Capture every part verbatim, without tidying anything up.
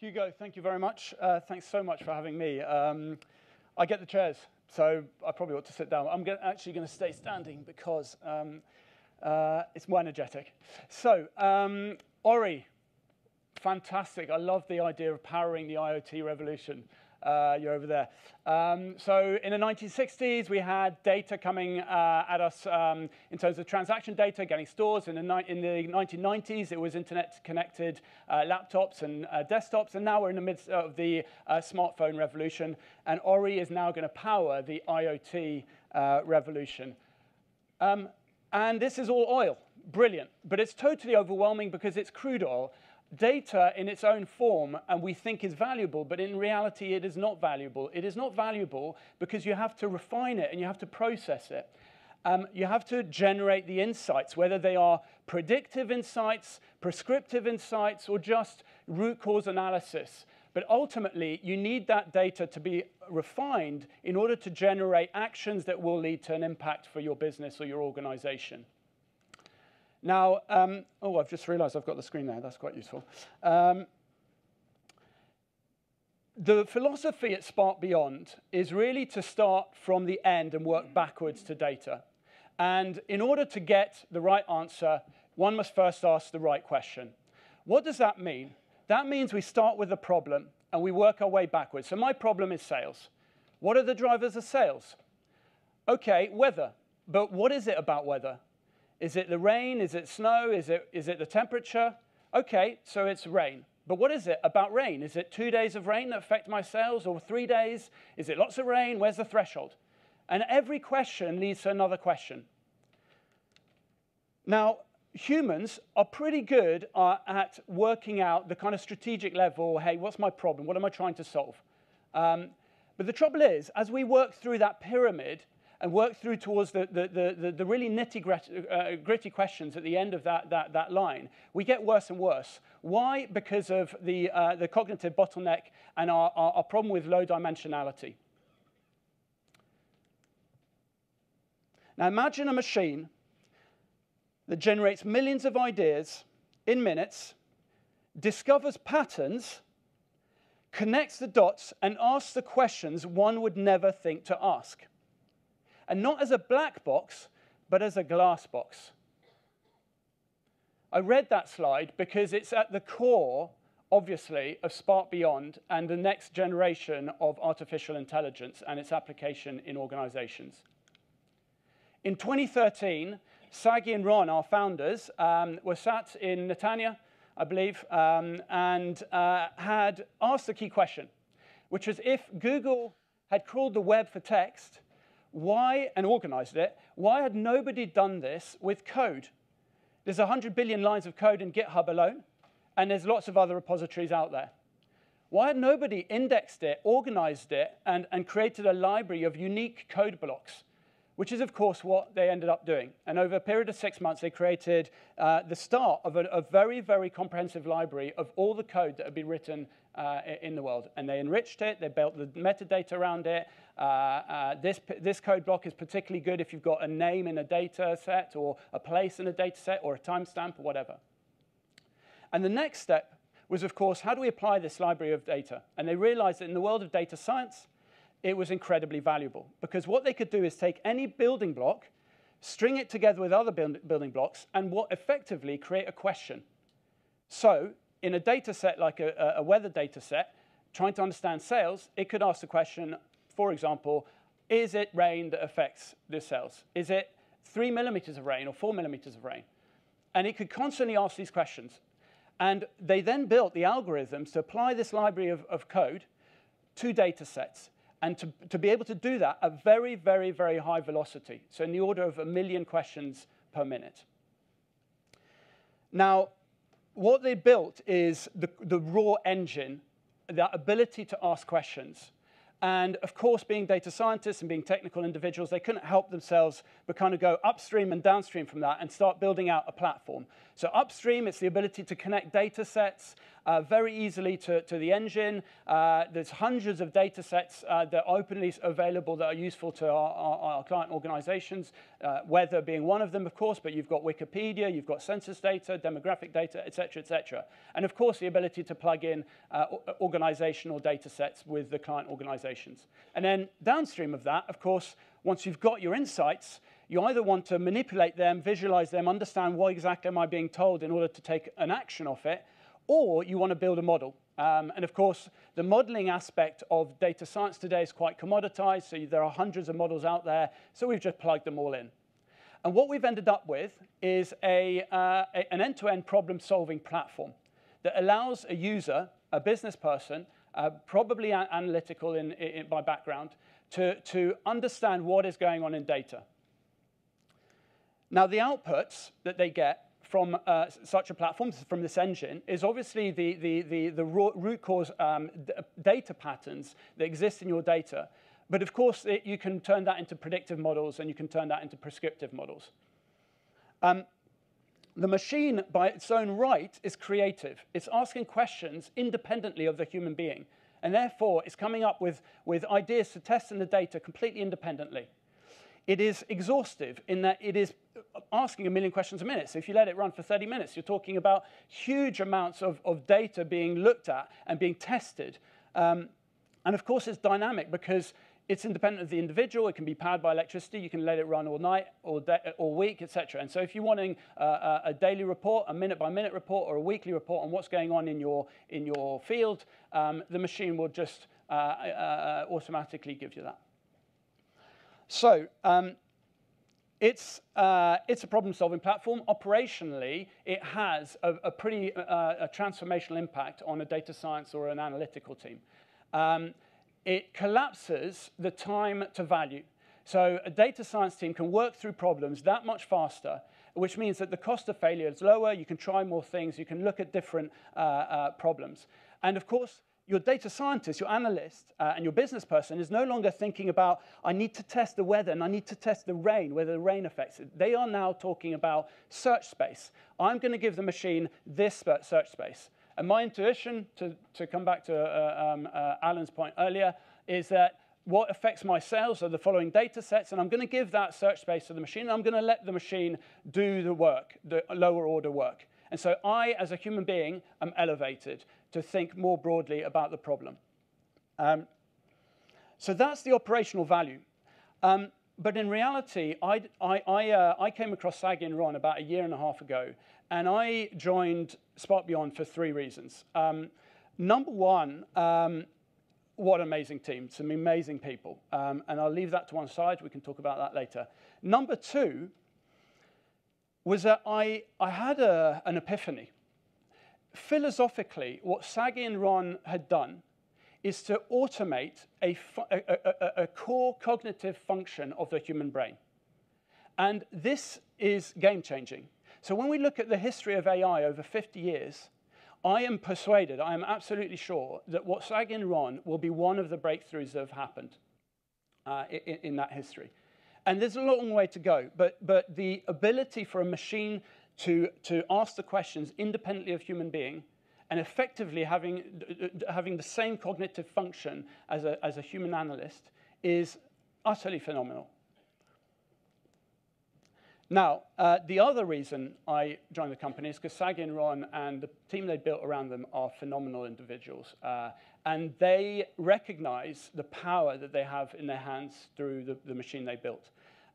Hugo, thank you very much. Uh, thanks so much for having me. Um, I get the chairs, so I probably ought to sit down. I'm gonna, actually going to stay standing because um, uh, it's more energetic. So, um, Ori, fantastic. I love the idea of powering the IoT revolution. Uh, you're over there. Um, so in the nineteen sixties, we had data coming uh, at us um, in terms of transaction data, getting stores. In the, in the nineteen nineties, it was internet-connected uh, laptops and uh, desktops. And now we're in the midst of the uh, smartphone revolution. And Ori is now going to power the IoT uh, revolution. Um, and this is all oil. Brilliant. But it's totally overwhelming because it's crude oil. Data in its own form, and we think is valuable, but in reality, it is not valuable. It is not valuable because you have to refine it and you have to process it. Um, you have to generate the insights, whether they are predictive insights, prescriptive insights, or just root cause analysis. But ultimately, you need that data to be refined in order to generate actions that will lead to an impact for your business or your organization. Now, um, oh, I've just realized I've got the screen there. That's quite useful. Um, the philosophy at SparkBeyond is really to start from the end and work backwards to data. And in order to get the right answer, one must first ask the right question. What does that mean? That means we start with the problem and we work our way backwards. So my problem is sales. What are the drivers of sales? OK, weather. But what is it about weather? Is it the rain? Is it snow? Is it, is it the temperature? OK, so it's rain. But what is it about rain? Is it two days of rain that affect my sales or three days? Is it lots of rain? Where's the threshold? And every question leads to another question. Now, humans are pretty good uh, at working out the kind of strategic level, hey, what's my problem? What am I trying to solve? Um, but the trouble is, as we work through that pyramid, and work through towards the, the, the, the really nitty-gritty questions at the end of that, that, that line, we get worse and worse. Why? Because of the, uh, the cognitive bottleneck and our, our, our problem with low dimensionality. Now, imagine a machine that generates millions of ideas in minutes, discovers patterns, connects the dots, and asks the questions one would never think to ask. And not as a black box, but as a glass box. I read that slide because it's at the core, obviously, of SparkBeyond and the next generation of artificial intelligence and its application in organizations. In twenty thirteen, Sagi and Ron, our founders, um, were sat in Netanya, I believe, um, and uh, had asked a key question, which was if Google had crawled the web for text, why, and organized it, why had nobody done this with code? There's one hundred billion lines of code in GitHub alone, and there's lots of other repositories out there. Why had nobody indexed it, organized it, and, and created a library of unique code blocks? Which is, of course, what they ended up doing. And over a period of six months, they created uh, the start of a, a very, very comprehensive library of all the code that had been written uh, in the world. And they enriched it. They built the metadata around it. Uh, uh, this, this code block is particularly good if you've got a name in a data set or a place in a data set or a timestamp or whatever. And the next step was, of course, how do we apply this library of data? And they realized that in the world of data science, it was incredibly valuable, because what they could do is take any building block, string it together with other building blocks, and what effectively create a question. So in a data set like a, a weather data set, trying to understand sales, it could ask the question, for example, is it rain that affects the sales? Is it three millimeters of rain or four millimeters of rain? And it could constantly ask these questions. And they then built the algorithms to apply this library of, of code to data sets. And to, to be able to do that at very, very, very high velocity, so in the order of a million questions per minute. Now, what they built is the, the raw engine, that ability to ask questions. And of course, being data scientists and being technical individuals, they couldn't help themselves but kind of go upstream and downstream from that and start building out a platform. So upstream, it's the ability to connect data sets uh, very easily to, to the engine. Uh, there's hundreds of data sets uh, that are openly available that are useful to our, our, our client organizations, uh, weather being one of them, of course, but you've got Wikipedia, you've got census data, demographic data, et cetera, et cetera. And of course, the ability to plug in uh, organizational data sets with the client organizations. And then downstream of that, of course, once you've got your insights, you either want to manipulate them, visualize them, understand what exactly am I being told in order to take an action off it, or you want to build a model. Um, and of course, the modeling aspect of data science today is quite commoditized, so there are hundreds of models out there, so we've just plugged them all in. And what we've ended up with is a, uh, a, an end-to-end problem-solving platform that allows a user, a business person, uh, probably an analytical in, in, by background, to, to understand what is going on in data. Now, the outputs that they get from uh, such a platform, from this engine, is obviously the, the, the, the root cause um, data patterns that exist in your data. But of course, it, you can turn that into predictive models, and you can turn that into prescriptive models. Um, the machine, by its own right, is creative. It's asking questions independently of the human being. And therefore, it's coming up with, with ideas to test in the data completely independently. It is exhaustive in that it is asking a million questions a minute. So if you let it run for thirty minutes, you're talking about huge amounts of, of data being looked at and being tested. Um, and of course, it's dynamic because it's independent of the individual. It can be powered by electricity. You can let it run all night or, or week, et cetera. And so if you're wanting uh, a daily report, a minute-by-minute report, or a weekly report on what's going on in your, in your field, um, the machine will just uh, uh, automatically give you that. So um, it's, uh, it's a problem-solving platform. Operationally, it has a, a pretty uh, a transformational impact on a data science or an analytical team. Um, it collapses the time to value. So a data science team can work through problems that much faster, which means that the cost of failure is lower. You can try more things. You can look at different uh, uh, problems. And of course, your data scientist, your analyst, uh, and your business person is no longer thinking about, I need to test the weather and I need to test the rain, whether the rain affects it. They are now talking about search space. I'm going to give the machine this search space. And my intuition, to, to come back to uh, um, uh, Alan's point earlier, is that what affects my sales are the following data sets, and I'm going to give that search space to the machine, and I'm going to let the machine do the work, the lower order work. And so I, as a human being, am elevated to think more broadly about the problem. Um, so that's the operational value. Um, but in reality, I, I, I, uh, I came across Sagi and Ron about a year and a half ago, and I joined SparkBeyond for three reasons. Um, number one, um, what an amazing team, some amazing people. Um, and I'll leave that to one side. We can talk about that later. Number two was that I, I had a, an epiphany. Philosophically, what Sagi and Ron had done is to automate a, a, a, a core cognitive function of the human brain. And this is game-changing. So when we look at the history of A I over fifty years, I am persuaded, I am absolutely sure, that what Sagi and Ron will be one of the breakthroughs that have happened uh, in, in that history. And there's a long way to go, but, but the ability for a machine to, to ask the questions independently of human being and effectively having, having the same cognitive function as a, as a human analyst is utterly phenomenal. Now, uh, the other reason I joined the company is because Sagi and Ron and the team they built around them are phenomenal individuals. Uh, and they recognize the power that they have in their hands through the, the machine they built.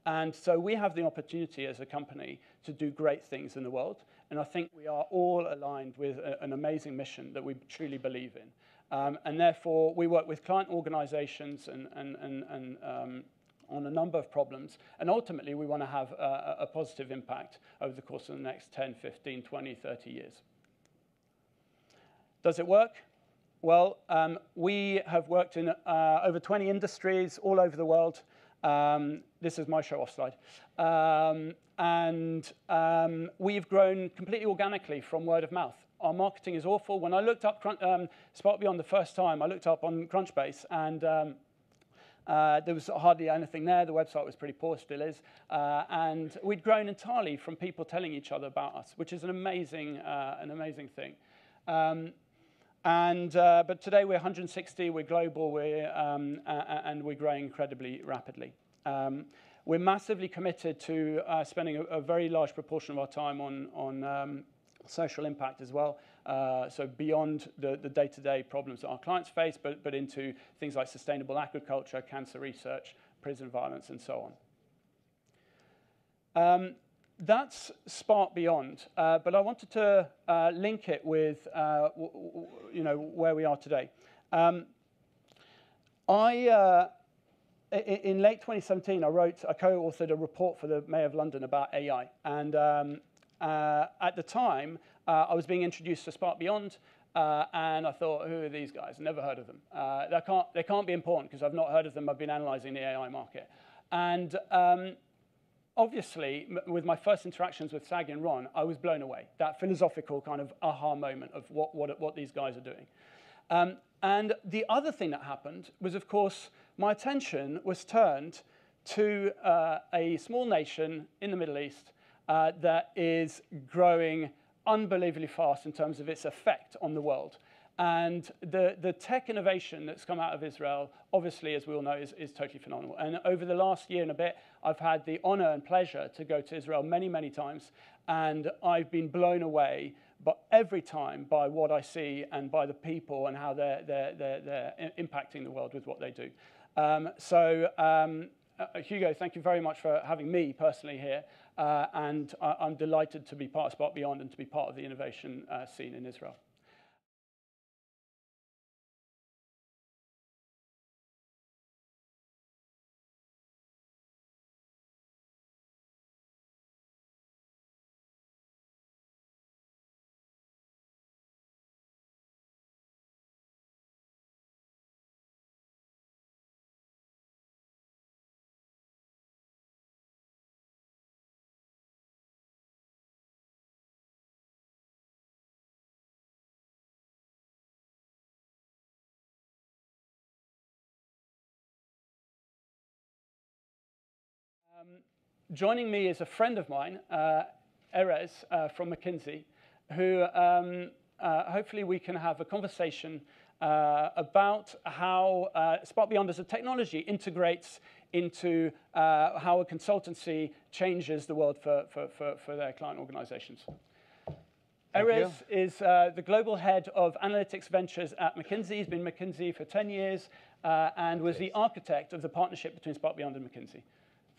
And so we have the opportunity as a company to do great things in the world. And I think we are all aligned with a, an amazing mission that we truly believe in. Um, and therefore, we work with client organizations and, and, and, and um, on a number of problems, and ultimately we want to have a, a positive impact over the course of the next ten, fifteen, twenty, thirty years. Does it work? Well, um, we have worked in uh, over twenty industries all over the world. Um, this is my show-off slide. Um, and um, we've grown completely organically from word of mouth. Our marketing is awful. When I looked up um, SparkBeyond the first time, I looked up on Crunchbase, and um, Uh, there was hardly anything there. The website was pretty poor, still is. Uh, and we'd grown entirely from people telling each other about us, which is an amazing, uh, an amazing thing. Um, And, uh, but today we're one hundred sixty, we're global, we're, um, uh, and we're growing incredibly rapidly. Um, we're massively committed to uh, spending a, a very large proportion of our time on, on um, social impact as well. Uh, so beyond the, the day-to-day problems that our clients face, but, but into things like sustainable agriculture, cancer research, prison violence, and so on. Um, That's SparkBeyond, uh, but I wanted to uh, link it with uh, w w you know where we are today. Um, I uh, in late twenty seventeen, I wrote, I co-authored a report for the Mayor of London about A I, and um, uh, at the time, uh, I was being introduced to SparkBeyond. Uh, and I thought, who are these guys? Never heard of them. Uh, they can't, they can't be important because I've not heard of them. I've been analysing the A I market, and um, obviously, m with my first interactions with Sagi and Ron, I was blown away. That philosophical kind of aha moment of what, what, what these guys are doing. Um, and the other thing that happened was, of course, my attention was turned to uh, a small nation in the Middle East uh, that is growing unbelievably fast in terms of its effect on the world. And the, the tech innovation that's come out of Israel, obviously, as we all know, is, is totally phenomenal. And over the last year and a bit, I've had the honor and pleasure to go to Israel many, many times. And I've been blown away by, every time by what I see and by the people and how they're, they're, they're, they're impacting the world with what they do. Um, so, um, uh, Hugo, thank you very much for having me personally here. Uh, and I, I'm delighted to be part of SparkBeyond and to be part of the innovation uh, scene in Israel. Joining me is a friend of mine, uh, Erez uh, from McKinsey, who um, uh, hopefully we can have a conversation uh, about how uh, SparkBeyond as a technology integrates into uh, how a consultancy changes the world for, for, for, for their client organizations. Erez is uh, the global head of analytics ventures at McKinsey. He's been McKinsey for ten years uh, and was the architect of the partnership between SparkBeyond and McKinsey.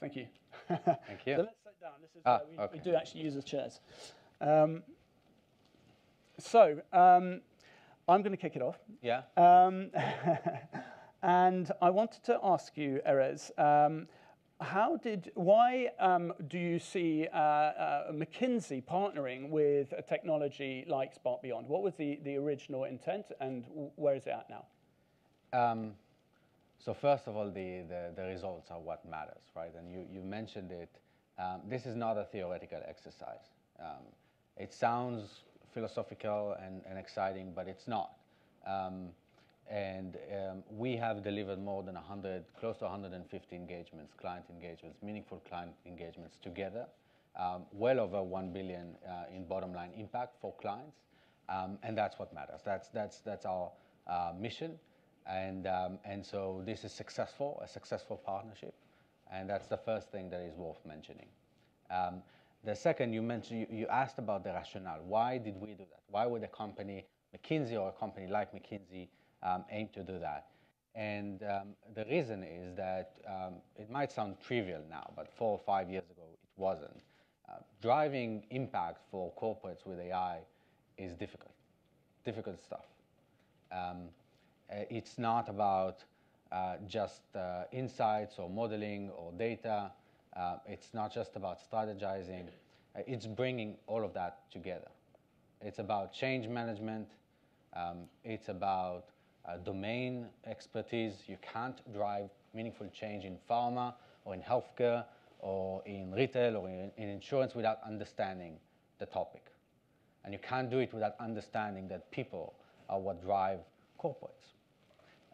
Thank you. Thank you. So let's sit down. This is ah, we, okay. we do actually use the chairs. Um, so um, I'm going to kick it off. Yeah. Um, and I wanted to ask you, Erez, um, how did, why um, do you see uh, uh, McKinsey partnering with a technology like SparkBeyond? What was the, the original intent, and where is it at now? Um, So first of all, the, the, the results are what matters, right? And you, you mentioned it. Um, this is not a theoretical exercise. Um, it sounds philosophical and, and exciting, but it's not. Um, and um, we have delivered more than one hundred, close to one hundred fifty engagements, client engagements, meaningful client engagements together, um, well over one billion uh, in bottom line impact for clients. Um, and that's what matters. That's, that's, that's our uh, mission. And, um, and so this is successful, a successful partnership, and that's the first thing that is worth mentioning. Um, the second, you mentioned, you, you asked about the rationale. Why did we do that? Why would a company, McKinsey or a company like McKinsey, um, aim to do that? And um, the reason is that um, it might sound trivial now, but four or five years ago it wasn't. Uh, driving impact for corporates with A I is difficult, difficult stuff. Um, It's not about uh, just uh, insights or modeling or data. Uh, it's not just about strategizing. It's bringing all of that together. It's about change management. Um, it's about uh, domain expertise. You can't drive meaningful change in pharma or in healthcare or in retail or in, in insurance without understanding the topic. And you can't do it without understanding that people are what drive corporates.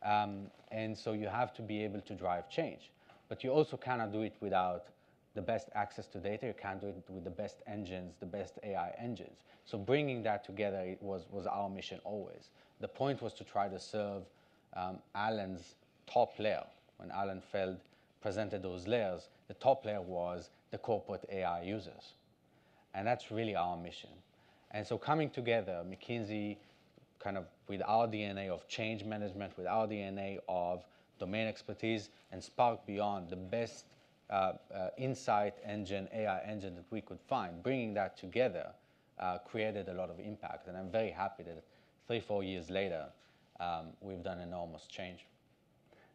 Um, and so you have to be able to drive change, but you also cannot do it without the best access to data. You can't do it with the best engines, the best A I engines. So bringing that together it was, was our mission always. The point was to try to serve um, Alan's top layer. When Alan Feld presented those layers, the top layer was the corporate A I users. And that's really our mission. And so coming together, McKinsey, kind of with our D N A of change management, with our D N A of domain expertise, and SparkBeyond, the best Uh, uh, insight engine, A I engine that we could find, bringing that together uh, created a lot of impact. And I'm very happy that three, four years later, um, we've done enormous change.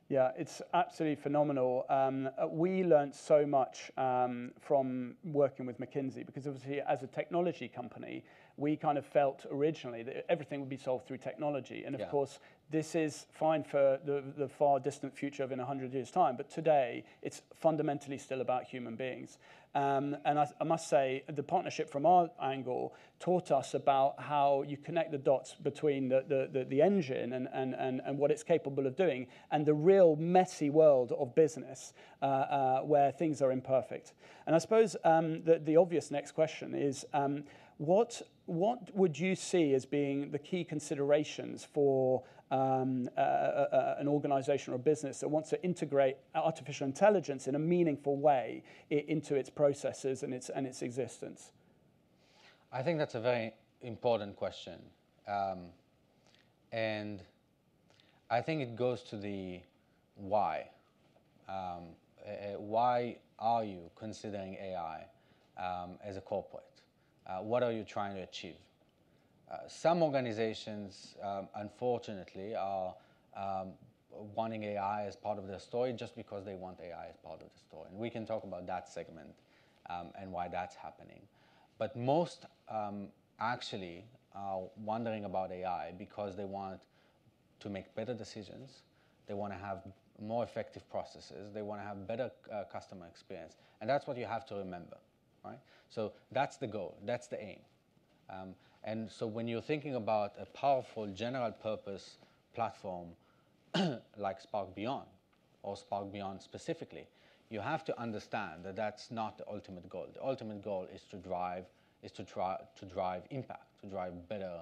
Yeah, it's absolutely phenomenal. Um, we learned so much um, from working with McKinsey, because obviously as a technology company, we kind of felt originally that everything would be solved through technology. And of yeah. course, this is fine for the, the far distant future of in a hundred years' time. But today, it's fundamentally still about human beings. Um, and I, I must say, the partnership from our angle taught us about how you connect the dots between the, the, the, the engine and, and, and, and what it's capable of doing and the real messy world of business uh, uh, where things are imperfect. And I suppose um, the, the obvious next question is, um, what, what would you see as being the key considerations for um, uh, uh, an organization or a business that wants to integrate artificial intelligence in a meaningful way into its processes and its, and its existence? I think that's a very important question. Um, and I think it goes to the why. Um, uh, why are you considering A I um, as a corporate? Uh, what are you trying to achieve? Uh, some organizations, um, unfortunately, are um, wanting A I as part of their story just because they want A I as part of the story. And we can talk about that segment um, and why that's happening. But most um, actually are wondering about A I because they want to make better decisions. They want to have more effective processes. They want to have better uh, customer experience. And that's what you have to remember. Right? So that's the goal, that's the aim. Um, and so when you're thinking about a powerful general purpose platform like SparkBeyond or SparkBeyond specifically, you have to understand that that's not the ultimate goal. The ultimate goal is to drive, is to try to drive impact, to drive better,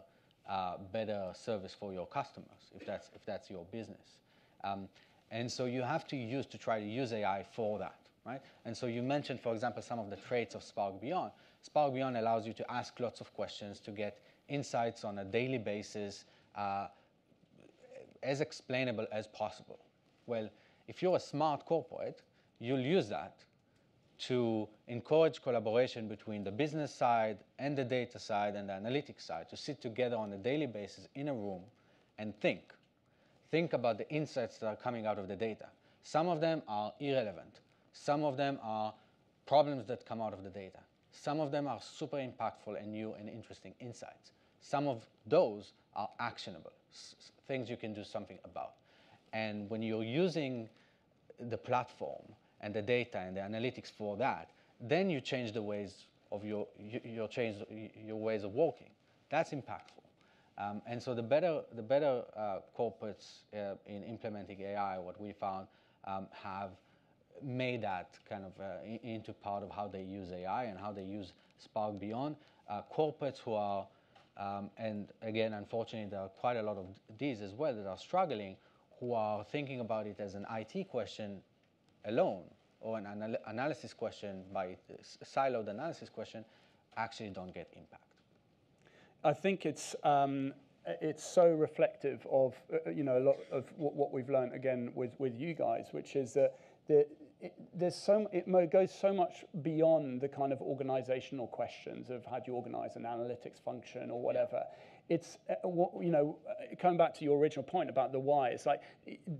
uh, better service for your customers, if that's, if that's your business. Um, and so you have to use, to try to use A I for that. Right? And so you mentioned, for example, some of the traits of SparkBeyond. SparkBeyond allows you to ask lots of questions, to get insights on a daily basis, uh, as explainable as possible. Well, if you're a smart corporate, you'll use that to encourage collaboration between the business side and the data side and the analytics side, to sit together on a daily basis in a room and think. Think about the insights that are coming out of the data. Some of them are irrelevant. Some of them are problems that come out of the data. Some of them are super impactful and new and interesting insights. Some of those are actionable, things you can do something about. And when you're using the platform and the data and the analytics for that, then you change the ways of your, your, change, your ways of working. That's impactful. Um, and so the better, the better uh, corporates uh, in implementing A I, what we found, um, have made that kind of uh, into part of how they use A I and how they use SparkBeyond. Uh, corporates who are, um, and again, unfortunately, there are quite a lot of these as well that are struggling, who are thinking about it as an I T question alone or an anal analysis question by siloed analysis question, actually don't get impact. I think it's, um it's so reflective of, uh, you know, a lot of what we've learned again with, with you guys, which is that the, it, there's so, it goes so much beyond the kind of organizational questions of how do you organize an analytics function or whatever. Yeah. It's, uh, what, you know, coming back to your original point about the why, it's like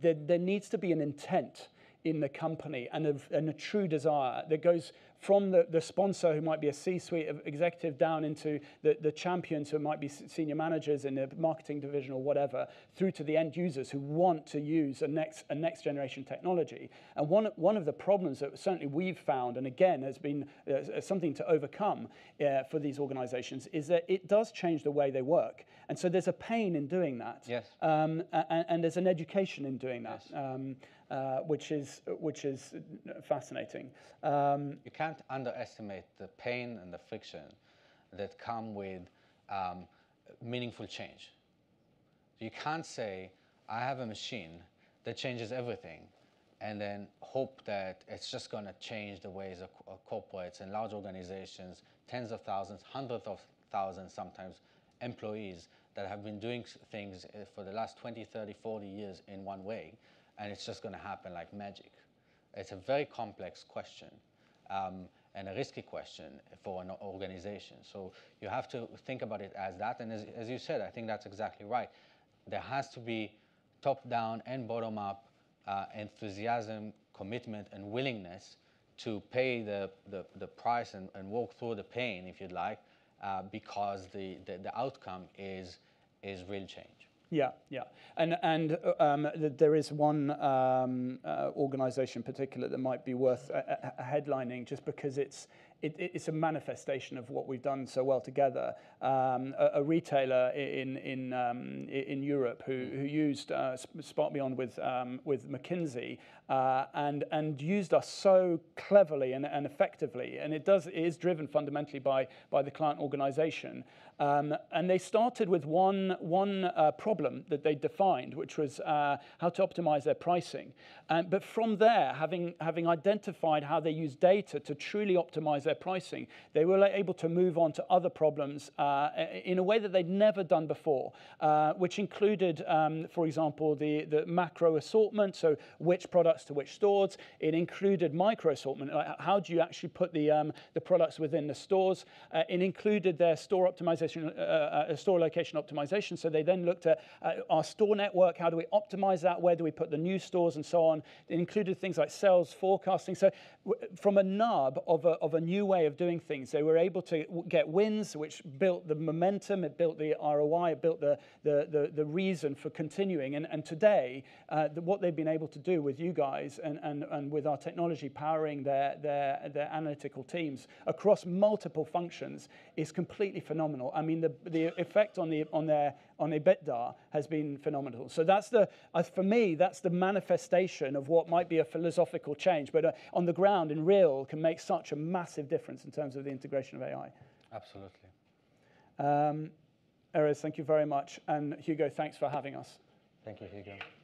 there, there needs to be an intent in the company and a, and a true desire that goes from the, the sponsor, who might be a C-suite executive, down into the, the champions, who might be senior managers in the marketing division or whatever, through to the end users who want to use a next, a next generation technology. And one, one of the problems that certainly we've found, and again has been uh, something to overcome uh, for these organizations, is that it does change the way they work. And so there's a pain in doing that. Yes. Um, and, and there's an education in doing that. Yes. Um, uh, which is which is fascinating. Um, you can't underestimate the pain and the friction that come with um, meaningful change. You can't say, I have a machine that changes everything, and then hope that it's just going to change the ways of, of corporates and large organizations, tens of thousands, hundreds of thousands sometimes, employees that have been doing things for the last twenty, thirty, forty years in one way, and it's just going to happen like magic. It's a very complex question um, and a risky question for an organization. So you have to think about it as that, and as, as you said, I think that's exactly right. There has to be top-down and bottom-up uh, enthusiasm, commitment, and willingness to pay the, the, the price and, and walk through the pain, if you'd like, Uh, because the, the, the outcome is, is real change. Yeah, yeah. And, and um, there is one um, uh, organization in particular that might be worth a, a headlining, just because it's, it, it's a manifestation of what we've done so well together. Um, a, a retailer in, in, um, in Europe who, who used uh, SparkBeyond with, um, with McKinsey, Uh, and, and used us so cleverly and, and effectively. And it, does, it is driven fundamentally by, by the client organization. Um, and they started with one, one uh, problem that they defined, which was uh, how to optimize their pricing. And, but from there, having, having identified how they use data to truly optimize their pricing, they were able to move on to other problems uh, in a way that they'd never done before, uh, which included, um, for example, the, the macro assortment, so which products to which stores. It included micro assortment, like how do you actually put the, um, the products within the stores. Uh, it included their store optimization, uh, uh, store location optimization. So they then looked at uh, our store network, how do we optimize that, where do we put the new stores and so on. It included things like sales forecasting. So w from a nub of a, of a new way of doing things, they were able to get wins, which built the momentum, it built the R O I, it built the, the, the, the reason for continuing. And, and today, uh, the, what they've been able to do with you guys guys and, and, and with our technology powering their, their, their analytical teams across multiple functions is completely phenomenal. I mean, the, the effect on, the, on their on EBITDA has been phenomenal. So that's the, uh, for me, that's the manifestation of what might be a philosophical change, but uh, on the ground in real can make such a massive difference in terms of the integration of A I. Absolutely. Um, Erez, thank you very much. And Hugo, thanks for having us. Thank you, Hugo.